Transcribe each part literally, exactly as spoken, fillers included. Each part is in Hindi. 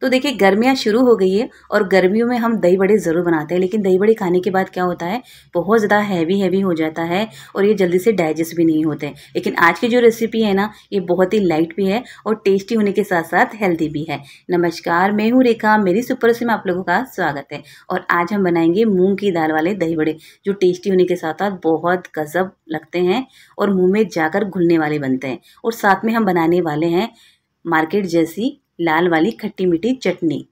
तो देखिए गर्मियाँ शुरू हो गई है और गर्मियों में हम दही बड़े ज़रूर बनाते हैं, लेकिन दही बड़े खाने के बाद क्या होता है बहुत ज़्यादा हैवी हैवी हो जाता है और ये जल्दी से डाइजेस्ट भी नहीं होते। लेकिन आज की जो रेसिपी है ना ये बहुत ही लाइट भी है और टेस्टी होने के साथ साथ हेल्दी भी है। नमस्कार, मैं हूँ रेखा, मेरी सुपर रसोई में आप लोगों का स्वागत है। और आज हम बनाएंगे मूँग की दाल वाले दही बड़े जो टेस्टी होने के साथ साथ बहुत गजब लगते हैं और मुँह में जाकर घुलने वाले बनते हैं। और साथ में हम बनाने वाले हैं मार्केट जैसी लाल वाली खट्टी मीठी चटनी,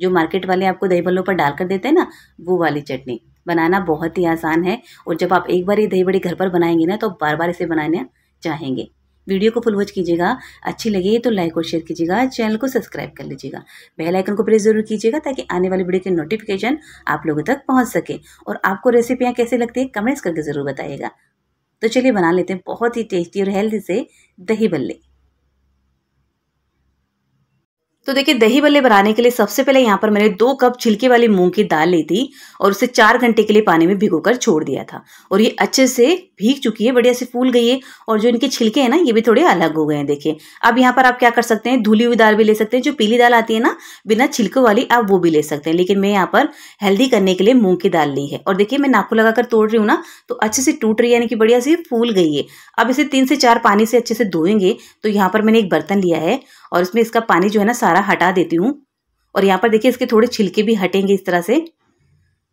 जो मार्केट वाले आपको दही बल्लों पर डालकर देते हैं ना, वो वाली चटनी। बनाना बहुत ही आसान है और जब आप एक बार ये दही बड़े घर पर बनाएंगे ना तो बार बार इसे बनाना चाहेंगे। वीडियो को फुल वॉच कीजिएगा, अच्छी लगे तो लाइक और शेयर कीजिएगा, चैनल को सब्सक्राइब कर लीजिएगा, बेल आइकन को प्रेस जरूर कीजिएगा ताकि आने वाली वीडियो के नोटिफिकेशन आप लोगों तक पहुँच सके। और आपको रेसिपियाँ कैसे लगती है कमेंट्स करके ज़रूर बताइएगा। तो चलिए बना लेते हैं बहुत ही टेस्टी और हेल्दी से दही बल्ले। तो देखिए दही बल्ले बनाने के लिए सबसे पहले यहाँ पर मैंने दो कप छिलके वाली मूंग की दाल ली थी और उसे चार घंटे के लिए पानी में भिगोकर छोड़ दिया था। और ये अच्छे से भीग चुकी है, बढ़िया से फूल गई है और जो इनके छिलके हैं ना ये भी थोड़े अलग हो गए हैं। देखिए अब यहाँ पर आप क्या कर सकते हैं, धुली हुई दाल भी ले सकते हैं, जो पीली दाल आती है ना बिना छिलकों वाली आप वो भी ले सकते हैं, लेकिन मैं यहाँ पर हेल्दी करने के लिए मूंग की दाल ली है। और देखिए मैं नाखून लगाकर तोड़ रही हूँ ना तो अच्छे से टूट रही है, यानी कि बढ़िया से फूल गई है। अब इसे तीन से चार पानी से अच्छे से धोएंगे। तो यहाँ पर मैंने एक बर्तन लिया है और इसमें इसका पानी जो है ना सारा हटा देती हूँ। और यहाँ पर देखिए इसके थोड़े छिलके भी हटेंगे इस तरह से।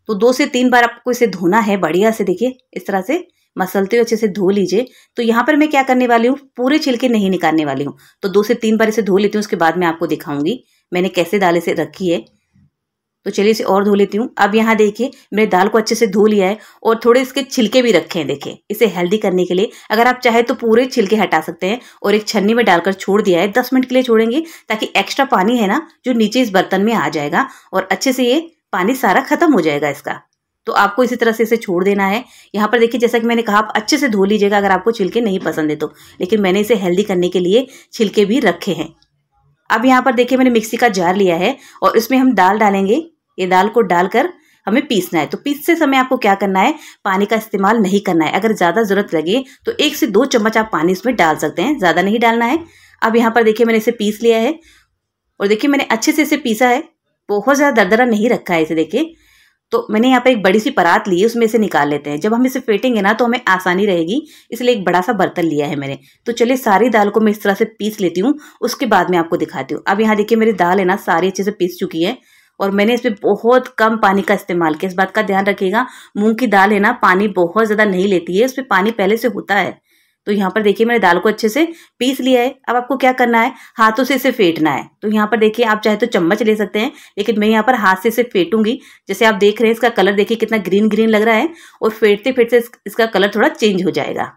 तो दो से तीन बार आपको इसे धोना है बढ़िया से। देखिए इस तरह से मसलते हुए अच्छे से धो लीजिए। तो यहाँ पर मैं क्या करने वाली हूँ, पूरे छिलके नहीं निकालने वाली हूँ, तो दो से तीन बार इसे धो लेती हूँ, उसके बाद मैं आपको दिखाऊंगी मैंने कैसे दाल इसे रखी है। तो चलिए इसे और धो लेती हूँ। अब यहाँ देखिए मैंने दाल को अच्छे से धो लिया है और थोड़े इसके छिलके भी रखे हैं। देखिए इसे हेल्दी करने के लिए अगर आप चाहे तो पूरे छिलके हटा सकते हैं और एक छन्नी में डालकर छोड़ दिया है। दस मिनट के लिए छोड़ेंगे ताकि एक्स्ट्रा पानी है ना जो नीचे इस बर्तन में आ जाएगा और अच्छे से ये पानी सारा खत्म हो जाएगा इसका। तो आपको इसी तरह से इसे छोड़ देना है। यहाँ पर देखिए जैसा कि मैंने कहा आप अच्छे से धो लीजिएगा अगर आपको छिलके नहीं पसंद है तो, लेकिन मैंने इसे हेल्दी करने के लिए छिलके भी रखे हैं। अब यहाँ पर देखिए मैंने मिक्सी का जार लिया है और इसमें हम दाल डालेंगे। ये दाल को डालकर हमें पीसना है। तो पीसते समय आपको क्या करना है, पानी का इस्तेमाल नहीं करना है। अगर ज़्यादा ज़रूरत लगे तो एक से दो चम्मच आप पानी इसमें डाल सकते हैं, ज़्यादा नहीं डालना है। अब यहाँ पर देखिए मैंने इसे पीस लिया है और देखिए मैंने अच्छे से इसे पीसा है, बहुत ज़्यादा दरदरा नहीं रखा है इसे। देखिए तो मैंने यहाँ पर एक बड़ी सी परात ली है, उसमें इसे निकाल लेते हैं। जब हम इसे फेंटेंगे ना तो हमें आसानी रहेगी, इसलिए एक बड़ा सा बर्तन लिया है मैंने। तो चलिए सारी दाल को मैं इस तरह से पीस लेती हूँ, उसके बाद मैं आपको दिखाती हूँ। अब यहाँ देखिए मेरी दाल है ना सारी अच्छे से पीस चुकी है और मैंने इसमें बहुत कम पानी का इस्तेमाल किया। इस बात का ध्यान रखिएगा मूंग की दाल है ना पानी बहुत ज़्यादा नहीं लेती है, उसमें पानी पहले से होता है। तो यहाँ पर देखिए मैंने दाल को अच्छे से पीस लिया है। अब आपको क्या करना है, हाथों से इसे फेंटना है। तो यहाँ पर देखिए आप चाहे तो चम्मच ले सकते हैं, लेकिन मैं यहाँ पर हाथ से इसे फेंटूंगी। जैसे आप देख रहे हैं इसका कलर देखिए कितना ग्रीन ग्रीन लग रहा है और फेंटते फेंटते इसका कलर थोड़ा चेंज हो जाएगा।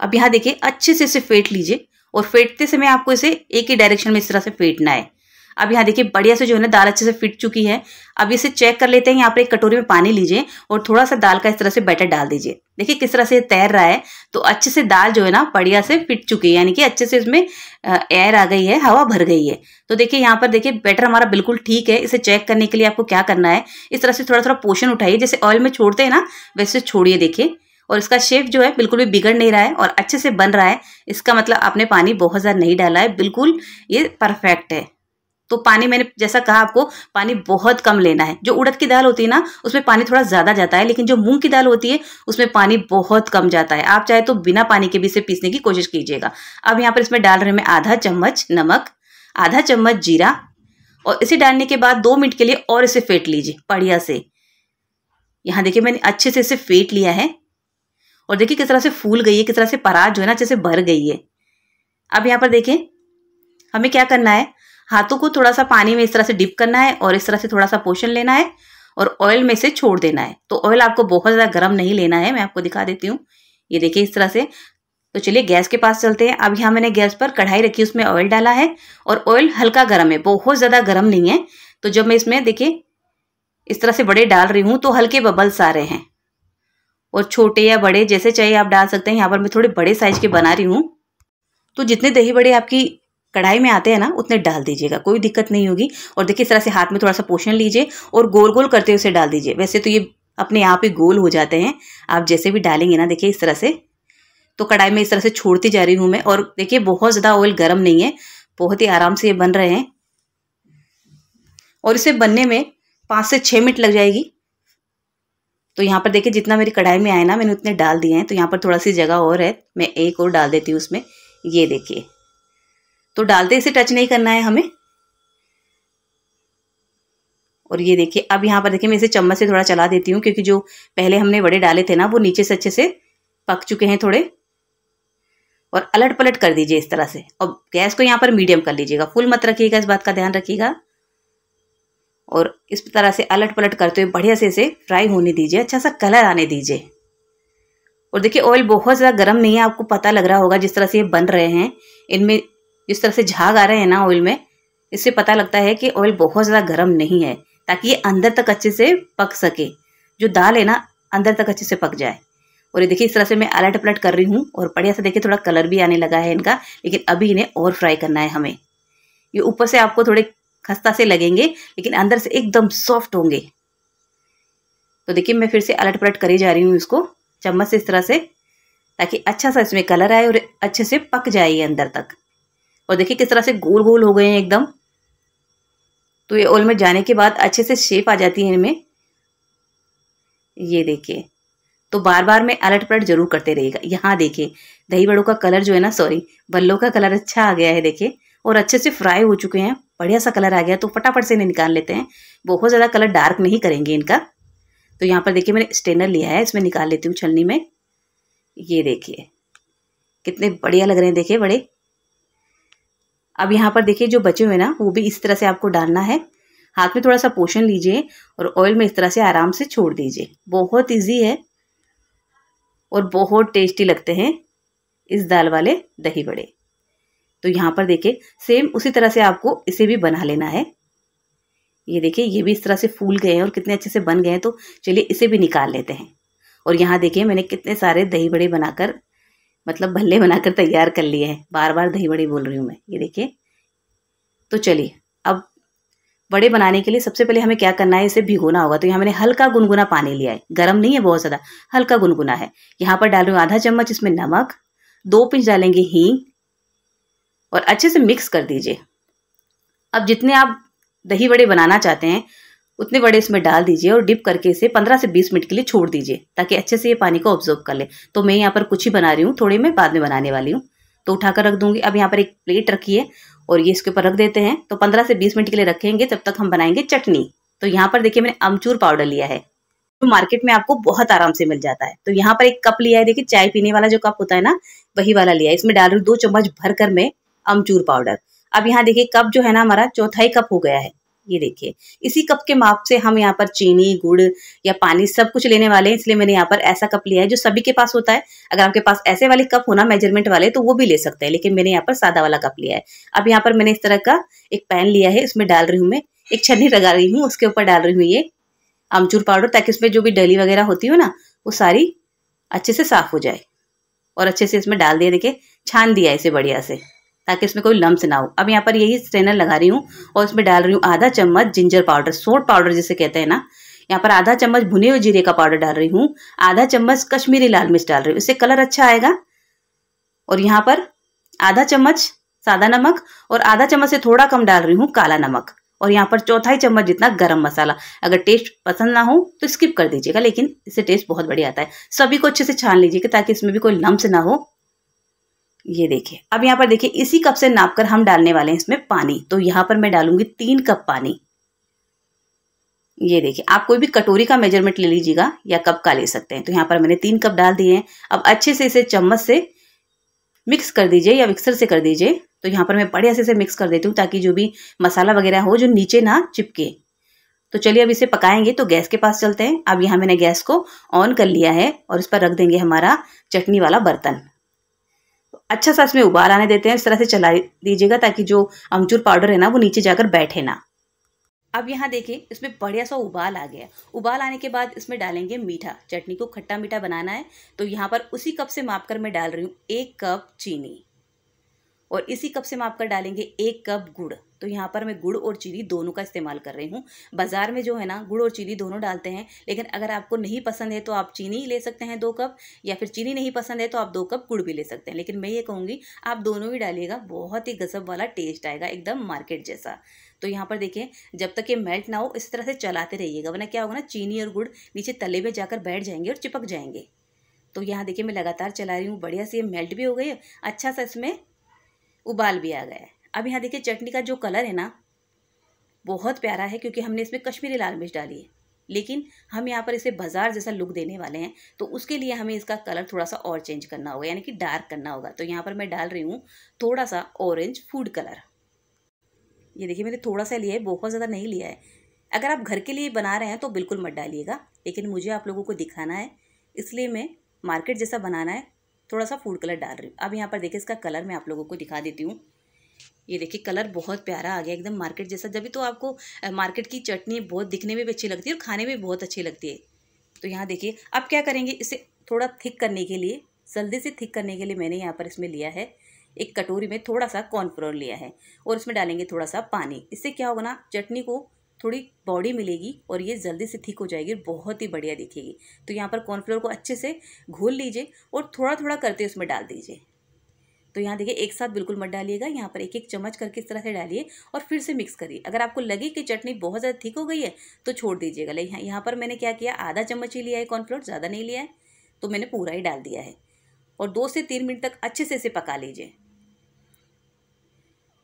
अब यहाँ देखिए अच्छे से इसे फेंट लीजिए और फेंटते समय आपको इसे एक ही डायरेक्शन में इस तरह से फेंटना है। अब यहाँ देखिए बढ़िया से जो है ना दाल अच्छे से फिट चुकी है। अब इसे चेक कर लेते हैं। यहाँ पर एक कटोरी में पानी लीजिए और थोड़ा सा दाल का इस तरह से बैटर डाल दीजिए। देखिए किस तरह से तैर रहा है। तो अच्छे से दाल जो है ना बढ़िया से फिट चुकी है, यानी कि अच्छे से इसमें एयर आ गई है, हवा भर गई है। तो देखिए यहाँ पर देखिए बैटर हमारा बिल्कुल ठीक है। इसे चेक करने के लिए आपको क्या करना है, इस तरह से थोड़ा थोड़ा पोर्शन उठाइए, जैसे ऑयल में छोड़ते हैं ना वैसे छोड़िए। देखिए और इसका शेप जो है बिल्कुल भी बिगड़ नहीं रहा है और अच्छे से बन रहा है। इसका मतलब आपने पानी बहुत ज़्यादा नहीं डाला है, बिल्कुल ये परफेक्ट है। तो पानी मैंने जैसा कहा आपको पानी बहुत कम लेना है। जो उड़द की दाल होती है ना उसमें पानी थोड़ा ज़्यादा जाता है, लेकिन जो मूंग की दाल होती है उसमें पानी बहुत कम जाता है। आप चाहे तो बिना पानी के भी इसे पीसने की कोशिश कीजिएगा। अब यहाँ पर इसमें डाल रहे हैं मैं आधा चम्मच नमक, आधा चम्मच जीरा और इसे डालने के बाद दो मिनट के लिए और इसे फेंट लीजिए बढ़िया से। यहाँ देखिए मैंने अच्छे से इसे फेंट लिया है और देखिए किस तरह से फूल गई है, किस तरह से परात जो है ना अच्छे से भर गई है। अब यहाँ पर देखिए हमें क्या करना है, हाथों को थोड़ा सा पानी में इस तरह से डिप करना है और इस तरह से थोड़ा सा पोषण लेना है और ऑयल में से छोड़ देना है। तो ऑयल आपको बहुत ज़्यादा गर्म नहीं लेना है, मैं आपको दिखा देती हूँ। ये देखिए इस तरह से। तो चलिए गैस के पास चलते हैं। अब यहाँ मैंने गैस पर कढ़ाई रखी, उसमें ऑयल डाला है और ऑयल हल्का गर्म है, बहुत ज़्यादा गर्म नहीं है। तो जब मैं इसमें देखिए इस तरह से बड़े डाल रही हूँ तो हल्के बबल्स आ रहे हैं और छोटे या बड़े जैसे चाहिए आप डाल सकते हैं। यहाँ पर मैं थोड़े बड़े साइज के बना रही हूँ। तो जितने दही बड़े आपकी कढ़ाई में आते हैं ना उतने डाल दीजिएगा, कोई दिक्कत नहीं होगी। और देखिए इस तरह से हाथ में थोड़ा सा पोषण लीजिए और गोल गोल करते हुए उसे डाल दीजिए। वैसे तो ये अपने आप ही गोल हो जाते हैं, आप जैसे भी डालेंगे ना देखिए इस तरह से। तो कढ़ाई में इस तरह से छोड़ती जा रही हूँ मैं। और देखिए बहुत ज़्यादा ऑयल गर्म नहीं है, बहुत ही आराम से ये बन रहे हैं। और इसे बनने में पाँच से छः मिनट लग जाएगी। तो यहाँ पर देखिए जितना मेरी कढ़ाई में आए ना मैंने उतने डाल दिए हैं। तो यहाँ पर थोड़ा सी जगह और है, मैं एक और डाल देती हूँ उसमें, ये देखिए। तो डालते इसे टच नहीं करना है हमें। और ये देखिए अब यहाँ पर देखिए मैं इसे चम्मच से थोड़ा चला देती हूँ, क्योंकि जो पहले हमने वड़े डाले थे ना वो नीचे से अच्छे से पक चुके हैं थोड़े। और अलट पलट कर दीजिए इस तरह से। और गैस को यहाँ पर मीडियम कर लीजिएगा, फुल मत रखिएगा, इस बात का ध्यान रखिएगा। और इस तरह से अलट पलट करते हुए बढ़िया से इसे फ्राई होने दीजिए, अच्छा सा कलर आने दीजिए। और देखिए ऑयल बहुत ज़्यादा गर्म नहीं है, आपको पता लग रहा होगा जिस तरह से ये बन रहे हैं, इनमें जिस तरह से झाग आ रहे हैं ना ऑयल में, इससे पता लगता है कि ऑयल बहुत ज़्यादा गर्म नहीं है, ताकि ये अंदर तक अच्छे से पक सके, जो दाल है ना अंदर तक अच्छे से पक जाए। और ये देखिए इस तरह से मैं अलट पलट कर रही हूँ और बढ़िया से देखिए थोड़ा कलर भी आने लगा है इनका, लेकिन अभी इन्हें और फ्राई करना है हमें। ये ऊपर से आपको थोड़े खस्ता से लगेंगे, लेकिन अंदर से एकदम सॉफ्ट होंगे। तो देखिए मैं फिर से अलट पलट करे जा रही हूँ इसको चम्मच से इस तरह से, ताकि अच्छा सा इसमें कलर आए और अच्छे से पक जाए ये अंदर तक। और देखिए किस तरह से गोल गोल हो गए हैं एकदम। तो ये ऑयल में जाने के बाद अच्छे से शेप आ जाती है इनमें, ये देखिए। तो बार बार में अलट पलट जरूर करते रहिएगा। यहाँ देखिए दही बड़ों का कलर जो है ना, सॉरी बल्लों का कलर अच्छा आ गया है देखिए, और अच्छे से फ्राई हो चुके हैं, बढ़िया सा कलर आ गया। तो फटाफट से इन्हें निकाल लेते हैं, बहुत ज़्यादा कलर डार्क नहीं करेंगे इनका। तो यहाँ पर देखिए मैंने स्ट्रेनर लिया है, इसमें निकाल लेती हूँ छलनी में। ये देखिए कितने बढ़िया लग रहे हैं देखिए बड़े। अब यहाँ पर देखिए जो बचे हुए ना वो भी इस तरह से आपको डालना है, हाथ में थोड़ा सा पोषण लीजिए और ऑयल में इस तरह से आराम से छोड़ दीजिए। बहुत ईजी है और बहुत टेस्टी लगते हैं इस दाल वाले दही बड़े। तो यहाँ पर देखिए सेम उसी तरह से आपको इसे भी बना लेना है। ये देखिए ये भी इस तरह से फूल गए हैं और कितने अच्छे से बन गए हैं। तो चलिए इसे भी निकाल लेते हैं। और यहाँ देखिए मैंने कितने सारे दही बड़े बनाकर, मतलब भल्ले बनाकर तैयार कर लिए हैं। बार बार दही बड़े बोल रही हूँ मैं, ये देखिए। तो चलिए अब बड़े बनाने के लिए सबसे पहले हमें क्या करना है, इसे भिगोना होगा। तो यहाँ मैंने हल्का गुनगुना पानी लिया है, गर्म नहीं है बहुत ज़्यादा, हल्का गुनगुना है। यहाँ पर डाल रही हूँ आधा चम्मच इसमें नमक, दो पिंच डालेंगे हींग और अच्छे से मिक्स कर दीजिए। अब जितने आप दही बड़े बनाना चाहते हैं उतने बड़े इसमें डाल दीजिए और डिप करके इसे पंद्रह से बीस मिनट के लिए छोड़ दीजिए, ताकि अच्छे से ये पानी को ऑब्जर्व कर ले। तो मैं यहाँ पर कुछ ही बना रही हूँ, थोड़े मैं बाद में बनाने वाली हूँ, तो उठाकर रख दूंगी। अब यहाँ पर एक प्लेट रखिए और ये इसके ऊपर रख देते हैं। तो पंद्रह से बीस मिनट के लिए रखेंगे, तब तक हम बनाएंगे चटनी। तो यहाँ पर देखिए मैंने अमचूर पाउडर लिया है, तो मार्केट में आपको बहुत आराम से मिल जाता है। तो यहाँ पर एक कप लिया है, देखिए चाय पीने वाला जो कप होता है ना वही वाला लिया है। इसमें डाल रही हूँ दो चम्मच भरकर मैं अमचूर पाउडर। अब यहाँ देखिए कप जो है ना हमारा चौथाई कप हो गया है, ये देखिए। इसी कप के माप से हम यहाँ पर चीनी, गुड़ या पानी सब कुछ लेने वाले हैं, इसलिए मैंने यहाँ पर ऐसा कप लिया है जो सभी के पास होता है। अगर आपके पास ऐसे वाले कप हो ना मेजरमेंट वाले तो वो भी ले सकते हैं, लेकिन मैंने यहाँ पर सादा वाला कप लिया है। अब यहाँ पर मैंने इस तरह का एक पैन लिया है, इसमें डाल रही हूँ मैं, एक छन्नी लगा रही हूँ, उसके ऊपर डाल रही हूँ ये अमचूर पाउडर, ताकि उसमें जो भी डली वगैरह होती हो ना वो सारी अच्छे से साफ हो जाए। और अच्छे से इसमें डाल दिया, देखिए छान दिया इसे बढ़िया से, ताकि इसमें कोई लम्स ना हो। अब यहाँ पर यही स्ट्रेनर लगा रही हूँ और इसमें डाल रही हूँ आधा चम्मच जिंजर पाउडर, सोट पाउडर जिसे कहते हैं ना। यहाँ पर आधा चम्मच भुने हुए जीरे का पाउडर डाल रही हूँ, आधा चम्मच कश्मीरी लाल मिर्च डाल रही हूँ, इससे कलर अच्छा आएगा। और यहाँ पर आधा चम्मच सादा नमक और आधा चम्मच से थोड़ा कम डाल रही हूँ काला नमक। और यहाँ पर चौथाई चम्मच जितना गरम मसाला। अगर टेस्ट पसंद ना हो तो स्किप कर दीजिएगा, लेकिन इससे टेस्ट बहुत बढ़िया आता है। सभी को अच्छे से छान लीजिएगा ताकि इसमें भी कोई लम्स ना हो, ये देखिए। अब यहाँ पर देखिए इसी कप से नापकर हम डालने वाले हैं इसमें पानी। तो यहाँ पर मैं डालूंगी तीन कप पानी, ये देखिए। आप कोई भी कटोरी का मेजरमेंट ले लीजिएगा या कप का ले सकते हैं। तो यहाँ पर मैंने तीन कप डाल दिए हैं। अब अच्छे से इसे चम्मच से मिक्स कर दीजिए या मिक्सर से कर दीजिए। तो यहाँ पर मैं बढ़िया से इसे मिक्स कर देती हूँ, ताकि जो भी मसाला वगैरह हो जो नीचे ना चिपके। तो चलिए अब इसे पकाएंगे, तो गैस के पास चलते हैं। अब यहाँ मैंने गैस को ऑन कर लिया है और इस पर रख देंगे हमारा चटनी वाला बर्तन। अच्छा सा इसमें उबाल आने देते हैं, इस तरह से चला दीजिएगा ताकि जो अमचूर पाउडर है ना वो नीचे जाकर बैठे ना। अब यहाँ देखिए इसमें बढ़िया सा उबाल आ गया। उबाल आने के बाद इसमें डालेंगे मीठा, चटनी को खट्टा मीठा बनाना है। तो यहाँ पर उसी कप से माप कर मैं डाल रही हूँ एक कप चीनी और इसी कप से माप कर डालेंगे एक कप गुड़। तो यहाँ पर मैं गुड़ और चीनी दोनों का इस्तेमाल कर रही हूँ। बाज़ार में जो है ना गुड़ और चीनी दोनों डालते हैं, लेकिन अगर आपको नहीं पसंद है तो आप चीनी ले सकते हैं दो कप, या फिर चीनी नहीं पसंद है तो आप दो कप गुड़ भी ले सकते हैं। लेकिन मैं ये कहूँगी आप दोनों ही डालिएगा, बहुत ही गजब वाला टेस्ट आएगा, एकदम मार्केट जैसा। तो यहाँ पर देखिए जब तक ये मेल्ट ना हो इस तरह से चलाते रहिएगा, वरना क्या होगा ना चीनी और गुड़ नीचे तले में जाकर बैठ जाएंगे और चिपक जाएंगे। तो यहाँ देखिए मैं लगातार चला रही हूँ, बढ़िया से ये मेल्ट भी हो गई है, अच्छा सा इसमें उबाल भी आ गया है। अब यहाँ देखिए चटनी का जो कलर है ना बहुत प्यारा है, क्योंकि हमने इसमें कश्मीरी लाल मिर्च डाली है, लेकिन हम यहाँ पर इसे बाजार जैसा लुक देने वाले हैं, तो उसके लिए हमें इसका कलर थोड़ा सा और चेंज करना होगा, यानी कि डार्क करना होगा। तो यहाँ पर मैं डाल रही हूँ थोड़ा सा ऑरेंज फूड कलर। ये देखिए मैंने थोड़ा सा लिया है, बहुत ज़्यादा नहीं लिया है। अगर आप घर के लिए बना रहे हैं तो बिल्कुल मत डालिएगा, लेकिन मुझे आप लोगों को दिखाना है इसलिए मैं मार्केट जैसा बनाना है थोड़ा सा फूड कलर डाल रही हूँ। अब यहाँ पर देखिए इसका कलर मैं आप लोगों को दिखा देती हूँ। ये देखिए कलर बहुत प्यारा आ गया, एकदम मार्केट जैसा। जब भी तो आपको मार्केट की चटनी बहुत दिखने में भी अच्छी लगती है और खाने में भी बहुत अच्छी लगती है। तो यहाँ देखिए अब क्या करेंगे, इसे थोड़ा थिक करने के लिए, जल्दी से थिक करने के लिए मैंने यहाँ पर इसमें लिया है एक कटोरी में थोड़ा सा कॉर्नफ्लोर लिया है और इसमें डालेंगे थोड़ा सा पानी। इससे क्या होगा ना चटनी को थोड़ी बॉडी मिलेगी और ये जल्दी से थिक हो जाएगी, बहुत ही बढ़िया दिखेगी। तो यहाँ पर कॉर्नफ्लोर को अच्छे से घोल लीजिए और थोड़ा थोड़ा करते उसमें डाल दीजिए। तो यहाँ देखिए एक साथ बिल्कुल मत डालिएगा, यहाँ पर एक एक चम्मच करके इस तरह से डालिए और फिर से मिक्स करिए। अगर आपको लगे कि चटनी बहुत ज़्यादा थिक हो गई है तो छोड़ दीजिएगा। लेकिन यहाँ पर मैंने क्या किया, आधा चम्मच ही लिया है कॉर्नफ्लोर, ज़्यादा नहीं लिया है, तो मैंने पूरा ही डाल दिया है। और दो से तीन मिनट तक अच्छे से इसे पका लीजिए।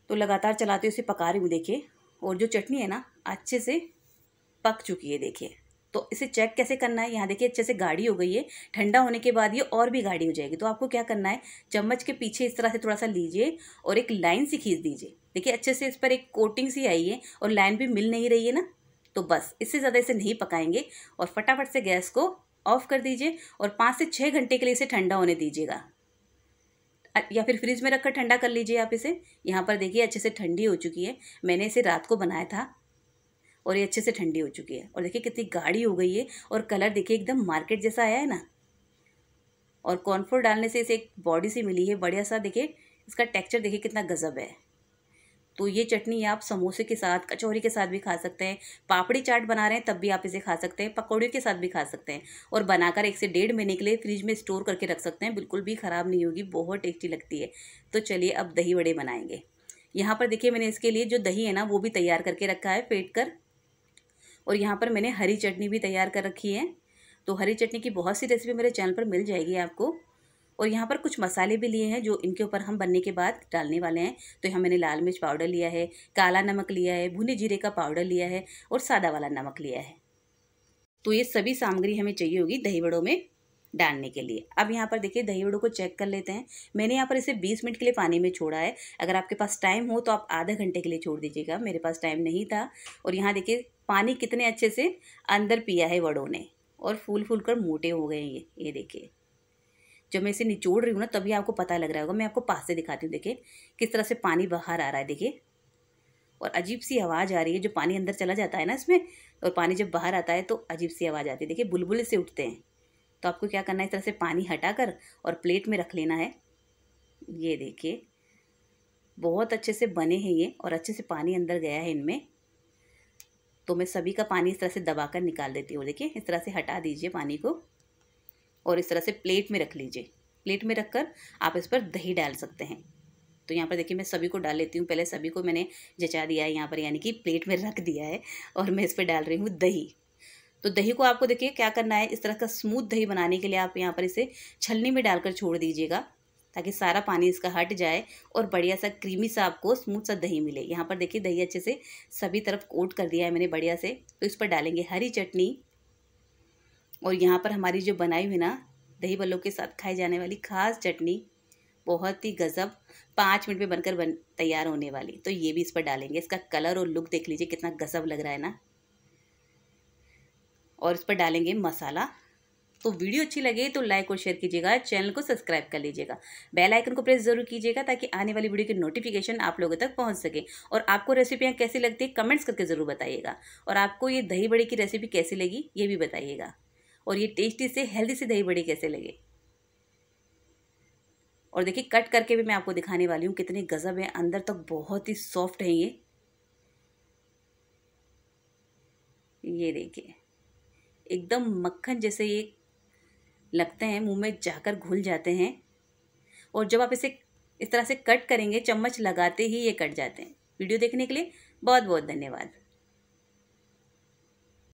तो लगातार चलाते हुए इसे पका रही हूँ देखिए, और जो चटनी है ना अच्छे से पक चुकी है देखिए। तो इसे चेक कैसे करना है, यहाँ देखिए अच्छे से गाढ़ी हो गई है, ठंडा होने के बाद ये और भी गाढ़ी हो जाएगी। तो आपको क्या करना है, चम्मच के पीछे इस तरह से थोड़ा सा लीजिए और एक लाइन सी खींच दीजिए। देखिए अच्छे से इस पर एक कोटिंग सी आई है और लाइन भी मिल नहीं रही है ना, तो बस इससे ज़्यादा इसे नहीं पकाएंगे। और फटाफट से गैस को ऑफ कर दीजिए और पाँच से छः घंटे के लिए इसे ठंडा होने दीजिएगा, या फिर फ्रिज में रखकर ठंडा कर लीजिए आप इसे। यहाँ पर देखिए अच्छे से ठंडी हो चुकी है, मैंने इसे रात को बनाया था और ये अच्छे से ठंडी हो चुकी है। और देखिए कितनी गाढ़ी हो गई है और कलर देखिए एकदम मार्केट जैसा आया है ना। और कॉर्नफ्लोर डालने से इसे एक बॉडी सी मिली है, बढ़िया सा। देखिए इसका टेक्सचर देखिए कितना गजब है। तो ये चटनी आप समोसे के साथ, कचौरी के साथ भी खा सकते हैं, पापड़ी चाट बना रहे हैं तब भी आप इसे खा सकते हैं, पकौड़े के साथ भी खा सकते हैं। और बनाकर एक से डेढ़ महीने के लिए फ्रिज में स्टोर करके रख सकते हैं, बिल्कुल भी ख़राब नहीं होगी, बहुत टेस्टी लगती है। तो चलिए अब दही वड़े बनाएंगे। यहाँ पर देखिए मैंने इसके लिए जो दही है ना वो भी तैयार करके रखा है फेंट कर, और यहाँ पर मैंने हरी चटनी भी तैयार कर रखी है। तो हरी चटनी की बहुत सी रेसिपी मेरे चैनल पर मिल जाएगी आपको। और यहाँ पर कुछ मसाले भी लिए हैं जो इनके ऊपर हम बनने के बाद डालने वाले हैं। तो यहाँ मैंने लाल मिर्च पाउडर लिया है, काला नमक लिया है, भुने जीरे का पाउडर लिया है और सादा वाला नमक लिया है। तो ये सभी सामग्री हमें चाहिए होगी दही वड़ों में डालने के लिए। अब यहाँ पर देखिए दही वड़ों को चेक कर लेते हैं। मैंने यहाँ पर इसे बीस मिनट के लिए पानी में छोड़ा है। अगर आपके पास टाइम हो तो आप आधे घंटे के लिए छोड़ दीजिएगा, मेरे पास टाइम नहीं था। और यहाँ देखिए पानी कितने अच्छे से अंदर पिया है वड़ों ने और फूल फूल कर मोटे हो गए ये ये देखिए। जब मैं इसे निचोड़ रही हूँ ना तभी आपको पता लग रहा होगा। मैं आपको पास से दिखाती हूँ, देखिए किस तरह से पानी बाहर आ रहा है देखिए, और अजीब सी आवाज़ आ रही है। जो पानी अंदर चला जाता है ना इसमें, और पानी जब बाहर आता है तो अजीब सी आवाज़ आती है। देखिए बुलबुले से उठते हैं। तो आपको क्या करना है, इस तरह से पानी हटा कर और प्लेट में रख लेना है। ये देखिए बहुत अच्छे से बने हैं ये, और अच्छे से पानी अंदर गया है इनमें। तो मैं सभी का पानी इस तरह से दबा कर निकाल देती हूँ। देखिए इस तरह से हटा दीजिए पानी को और इस तरह से प्लेट में रख लीजिए। प्लेट में रख कर आप इस पर दही डाल सकते हैं। तो यहाँ पर देखिए मैं सभी को डाल लेती हूँ। पहले सभी को मैंने जचा दिया है यहाँ पर, यानी कि प्लेट में रख दिया है, और मैं इस पर डाल रही हूँ दही। तो दही को आपको देखिए क्या करना है, इस तरह का स्मूथ दही बनाने के लिए आप यहाँ पर इसे छलनी में डालकर छोड़ दीजिएगा ताकि सारा पानी इसका हट जाए और बढ़िया सा क्रीमी सा आपको स्मूथ सा दही मिले। यहाँ पर देखिए दही अच्छे से सभी तरफ कोट कर दिया है मैंने बढ़िया से। तो इस पर डालेंगे हरी चटनी, और यहाँ पर हमारी जो बनाई हुई ना दही वड़ों के साथ खाई जाने वाली खास चटनी, बहुत ही गजब पाँच मिनट में बनकर बन तैयार होने वाली। तो ये भी इस पर डालेंगे। इसका कलर और लुक देख लीजिए कितना गजब लग रहा है ना। और इस पर डालेंगे मसाला। तो वीडियो अच्छी लगे तो लाइक और शेयर कीजिएगा, चैनल को सब्सक्राइब कर लीजिएगा, बेल आइकन को प्रेस जरूर कीजिएगा ताकि आने वाली वीडियो की नोटिफिकेशन आप लोगों तक पहुंच सके। और आपको रेसिपियां कैसी लगती है कमेंट्स करके ज़रूर बताइएगा, और आपको ये दही बड़े की रेसिपी कैसी लगी ये भी बताइएगा, और ये टेस्टी से हेल्दी से दही बड़े कैसे लगे। और देखिए कट करके भी मैं आपको दिखाने वाली हूँ कितने गजब है, अंदर तक तो बहुत ही सॉफ्ट है ये। ये देखिए एकदम मक्खन जैसे ये लगते हैं, मुंह में जाकर घुल जाते हैं। और जब आप इसे इस तरह से कट करेंगे चम्मच लगाते ही ये कट जाते हैं। वीडियो देखने के लिए बहुत बहुत धन्यवाद।